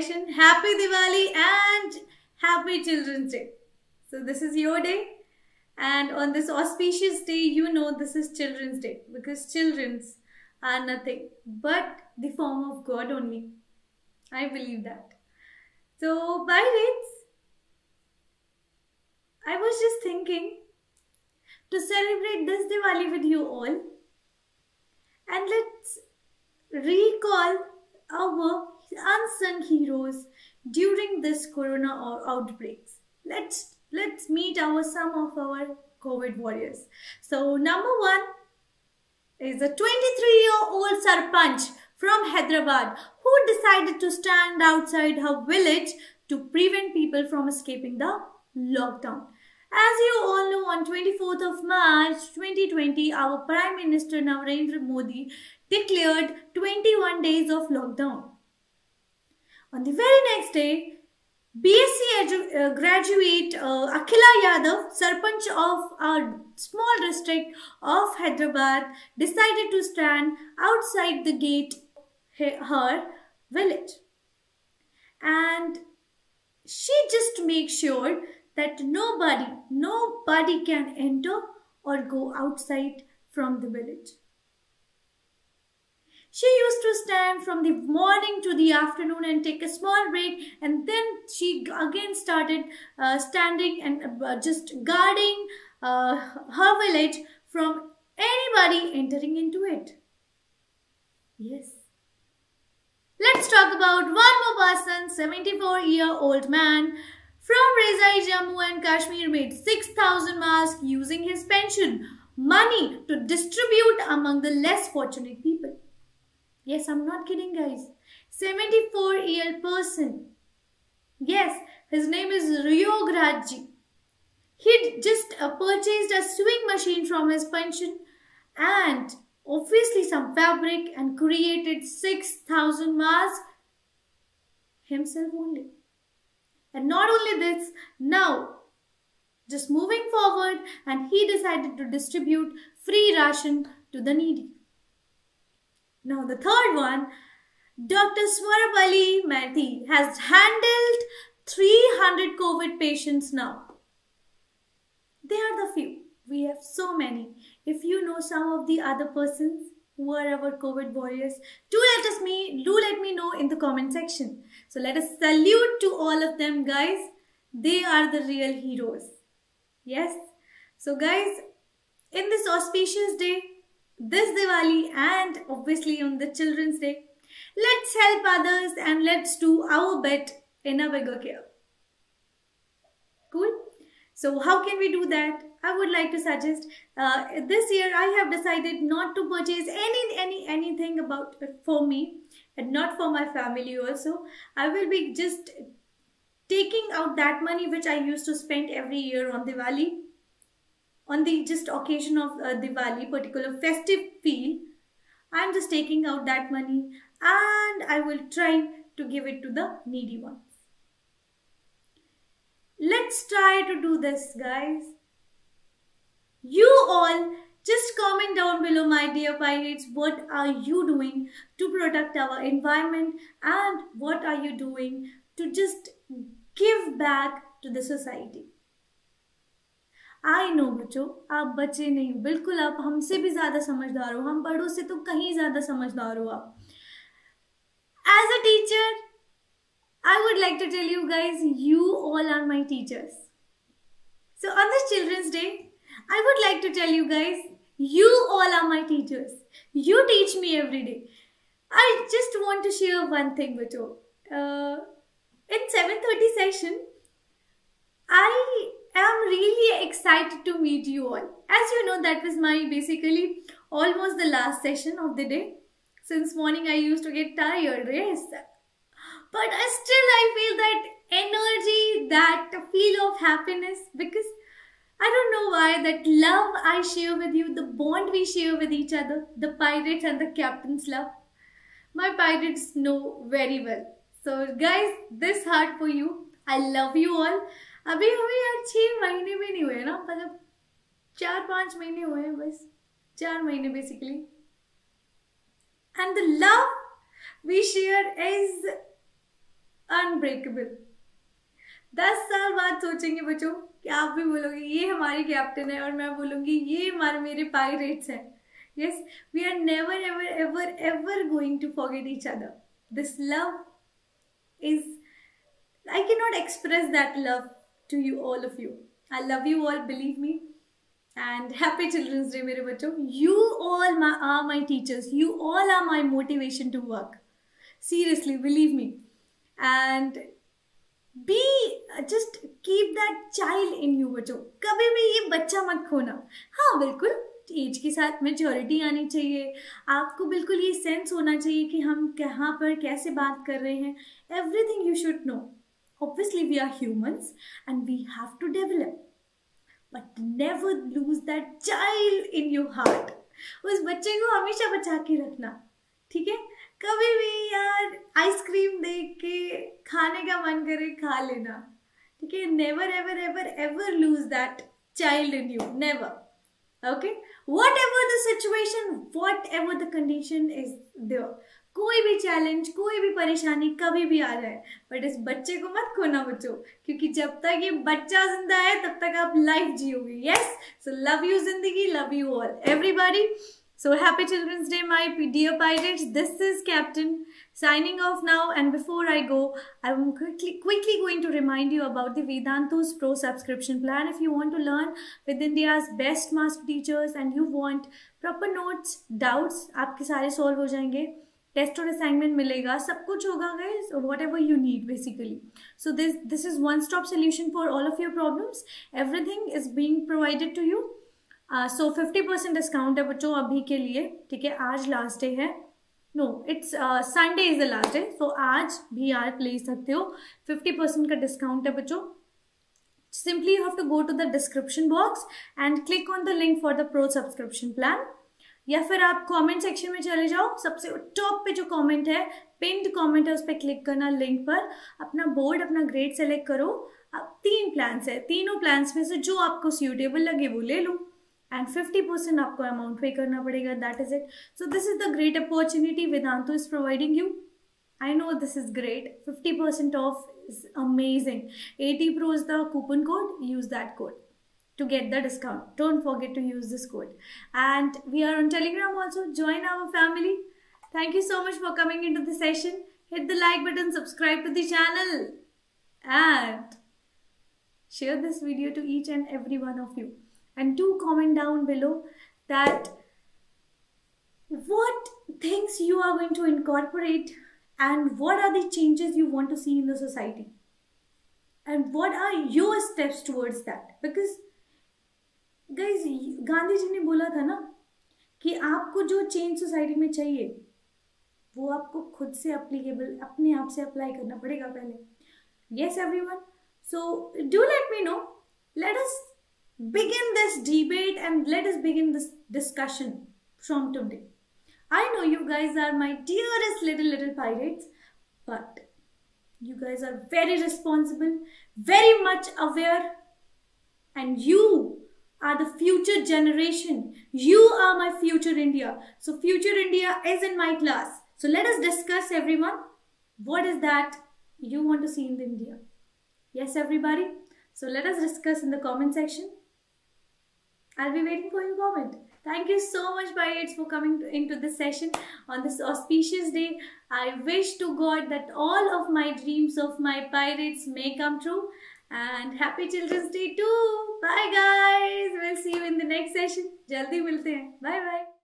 celebration. Happy Diwali and Happy Children's Day. So this is your day, and on this auspicious day, you know this is Children's Day, because children's are nothing but the form of God only. I believe that. So bye rates. I was just thinking to celebrate this Diwali with you all, and let's recall our unsung heroes during this corona outbreaks. Let's meet some of our COVID warriors. So number one is a 23-year-old Sarpanch from Hyderabad who decided to stand outside her village to prevent people from escaping the lockdown. As you all know, on 24th of March 2020, our Prime Minister Narendra Modi declared 21 days of lockdown. On the very next day, BSc graduate Akhila Yadav, Sarpanch of our small district of Hyderabad, decided to stand outside the gate her village, and she just make sure that nobody can enter or go outside from the village. She used to stand from the morning to the afternoon and take a small break, and then she again started standing and just guarding her village from anybody entering into it. Yes. Let's talk about one more person. 74-year-old man from Rezai, Jammu and Kashmir made 6,000 masks using his pension money to distribute among the less fortunate people. Yes, I'm not kidding, guys. 74-year-old person. Yes, his name is Ryograji. He just purchased a sewing machine from his pension and obviously some fabric, and created 6,000 masks himself only. And not only this, now just moving forward, and he decided to distribute free ration to the needy. Now the third one, Dr. Swarupali Mehdi has handled 300 COVID patients now. They are the few. We have so many. If you know some of the other persons who are our COVID warriors, do let me know in the comment section. So let us salute to all of them, guys. They are the real heroes. Yes. So guys, in this auspicious day, this Diwali, and obviously on the Children's Day, let's help others and let's do our bit in a bigger care. Cool? So how can we do that? I would like to suggest this year I have decided not to purchase anything for me, and not for my family also. I will be just taking out that money which I used to spend every year on Diwali, on the just occasion of Diwali, particular festive feel. I'm just taking out that money and I will try to give it to the needy ones. Let's try to do this, guys. You all just comment down below, my dear pirates, what are you doing to protect our environment, and what are you doing to just give back to the society. I know बच्चों, आप बच्चे नहीं, बिल्कुल आप हमसे भी ज़्यादा समझदार हो, हम बड़ों से तो कहीं ज़्यादा समझदार हो आप. As a teacher, I would like to tell you guys, you all are my teachers. So on this Children's Day, I would like to tell you guys, you all are my teachers. You teach me every day. I just want to share one thing with you. In 7:30 session, I am really excited to meet you all. As you know, that was my basically almost the last session of the day. Since morning I used to get tired, yes. But still I feel that energy, that feel of happiness, because I don't know why, that love I share with you, the bond we share with each other, the pirates and the captain's love, my pirates know very well. So guys, this heart for you. I love you all. अभी हमें यार 6 महीने भी नहीं हुए ना, मतलब 4-5 महीने हुए हैं बस, 4 महीने basically. And the love we share is unbreakable. 10 साल बाद सोचेंगे बच्चों कि आप भी बोलोगे ये हमारी कैप्टन है और मैं बोलूँगी ये हमारे मेरे पायरेट्स हैं। Yes, we are never ever ever ever going to forget each other. This love is, I can not express that love to you all of you. I love you all, believe me. And happy Children's Day मेरे बच्चों। You all are my teachers. You all are my motivation to work. Seriously, believe me. And be, just keep that child in you बच्चों। कभी भी ये बच्चा मत खोना। हाँ बिल्कुल, एज के साथ मेच्योरिटी आनी चाहिए। आपको बिल्कुल ये सेंस होना चाहिए कि हम कहाँ पर कैसे बात कर रहे हैं। Everything you should know. Obviously we are humans and we have to develop. But never lose that child in your heart. उस बच्चे को हमेशा बचा के रखना, ठीक है। कभी भी यार आइसक्रीम देख के खाने का मन करे खा लेना, ठीक है। Never ever ever ever lose that child in you, never. Okay, whatever the situation, whatever the condition is there, कोई भी चैलेंज कोई भी परेशानी कभी भी आ जाए, बट इस बच्चे को मत खोना बच्चों, क्योंकि जब तक ये बच्चा जिंदा है तब तक आप लाइफ जियोगे। यस, सो लव यू जिंदगी, love you all everybody. So happy children's day my dear pirates. This is captain signing off now, and before I go I am quickly going to remind you about the Vedantu's pro subscription plan. If you want to learn with India's best master teachers and you want proper notes, doubts आपके सारे solve हो जाएंगे, test और assignment मिलेगा, सब कुछ होगा guys, whatever you need basically. So this is one stop solution for all of your problems. Everything is being provided to you. So 50% discount है बच्चों अभी के लिए, ठीक है। आज लास्ट डे है, no it's Sunday is the last day, so आज भी आप ले सकते हो। 50% का डिस्काउंट है बच्चों। Simply you have to go to the description box and click on the link for the pro subscription plan, या फिर आप कमेंट सेक्शन में चले जाओ, सबसे टॉप पे जो कमेंट है, पिंड कमेंट है, उस पर क्लिक करना लिंक पर, अपना बोर्ड अपना ग्रेड सेलेक्ट करो। आप 3 प्लान्स है, तीनों प्लान्स में से जो आपको सूटेबल लगे वो ले लो, एंड 50% आपको अमाउंट पे करना पड़ेगा, that is it. So this is the great opportunity Vedantu is providing you. I know this is great, 50% off is amazing. 80 Pro is the coupon code, use that code to get the discount. Don't forget to use this code. And we are on Telegram also. Join our family. Thank you so much for coming into the session. Hit the like button, subscribe to the channel, and share this video to each and every one of you. And do comment down below that what things you are going to incorporate and what are the changes you want to see in the society. And what are your steps towards that? Because guys Gandhi ji ने बोला था ना कि आपको जो change society में चाहिए वो आपको खुद से अप्लीकेबल, अपने आप से अप्लाई करना पड़ेगा पहले। Yes everyone, so do let me know, let us begin this debate and let us begin this discussion from today. I know you guys are my dearest little pirates, but you guys are very responsible, very much aware, and you are the future generation. You are my future India. So future India is in my class. So let us discuss everyone. What is that you want to see in India? Yes everybody. So let us discuss in the comment section. I'll be waiting for your comment. Thank you so much Pirates for coming into this session on this auspicious day. I wish to God that all of my dreams of my Pirates may come true. And happy Children's Day too. Bye guys. We'll see you in the next session. जल्दी मिलते हैं. Bye bye.